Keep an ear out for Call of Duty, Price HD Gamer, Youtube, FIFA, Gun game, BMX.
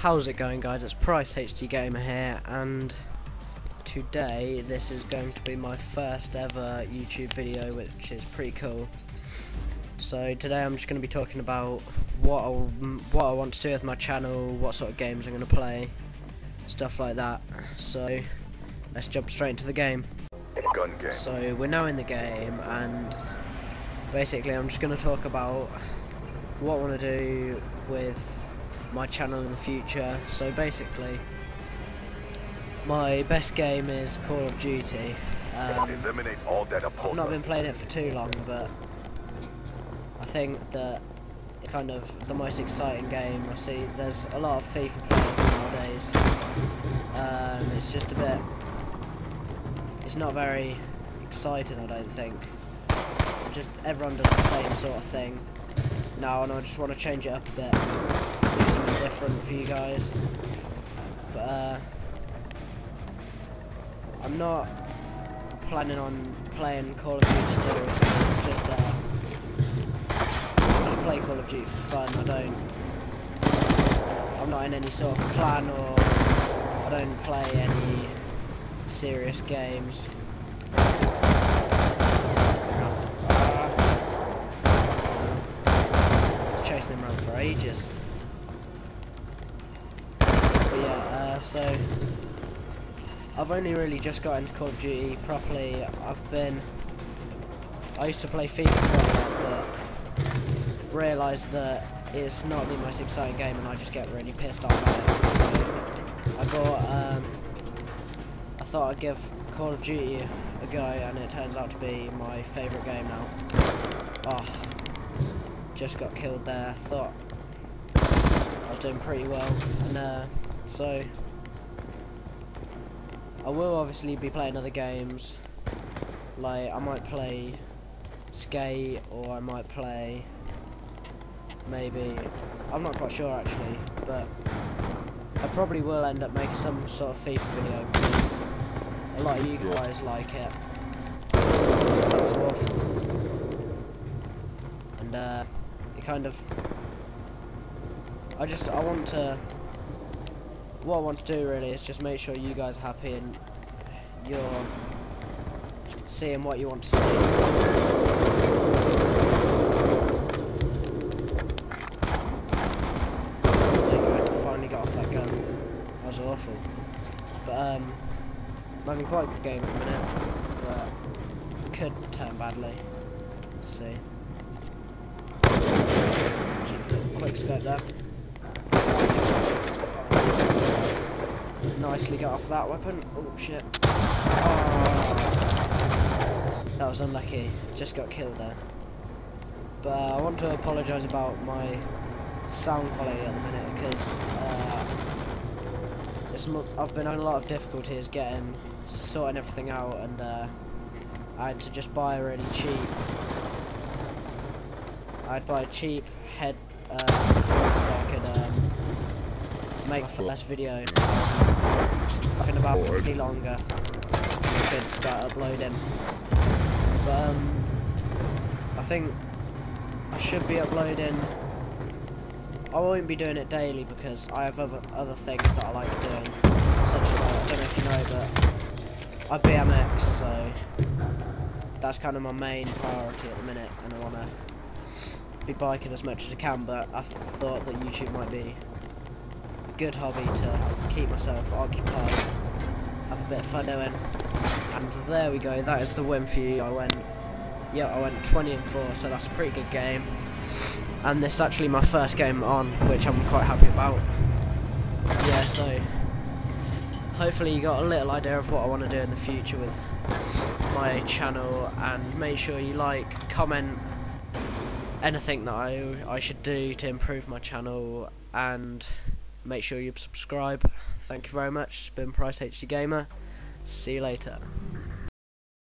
How's it going, guys? It's Price HD Gamer here, and today this is going to be my first ever YouTube video, which is pretty cool. So today I'm just going to be talking about what I want to do with my channel, what sort of games I'm going to play, stuff like that. So let's jump straight into the game. Gun game. So we're now in the game, and basically I'm just going to talk about what I want to do with my channel in the future. So basically my best game is Call of Duty. I've not been playing it for too long, but I think that it's kind of the most exciting game. I see there's a lot of FIFA players nowadays, and it's just a bit, it's not very exciting, I don't think. Just everyone does the same sort of thing now, and I just want to change it up a bit, do something different for you guys. But I'm not planning on playing Call of Duty seriously. It's just I just play Call of Duty for fun. I'm not in any sort of plan, or I don't play any serious games. I was chasing him around for ages. So I've only really just got into Call of Duty properly. I used to play FIFA, but realised that it's not the most exciting game, and I just get really pissed off at it. So I thought I'd give Call of Duty a go, and it turns out to be my favourite game now. Oh, just got killed there. Thought I was doing pretty well, and so I will obviously be playing other games. Like I might play Skate, or I might play, maybe, I'm not quite sure actually, but I probably will end up making some sort of FIFA video because a lot of you guys like it. That was awful. And it kind of, what I want to do really is just make sure you guys are happy and you're seeing what you want to see. I think I finally got off that gun. That was awful. But I'm having quite a good game at the minute, but could turn badly. Let's see. Just a little quick scope there. Nicely got off that weapon. Oh shit. Oh, that was unlucky. Just got killed there. But I want to apologise about my sound quality at the minute, because I've been having a lot of difficulties sorting everything out, and I had to just buy a really cheap. I'd buy a cheap head so I could make the last video something about really longer, and I could start uploading. But I think I should be uploading. I won't be doing it daily because I have other things that I like doing, such as, I don't know if you know, but I BMX, so that's kind of my main priority at the minute, and I want to be biking as much as I can. But I thought that YouTube might be good hobby to keep myself occupied, have a bit of fun doing. And there we go, that is the win for you. I went 20-4, so that's a pretty good game, and this is actually my first game on, which I'm quite happy about. Yeah, so hopefully you got a little idea of what I want to do in the future with my channel, and make sure you like, comment anything that I should do to improve my channel, and make sure you subscribe. Thank you very much. It's been Price HD Gamer. See you later.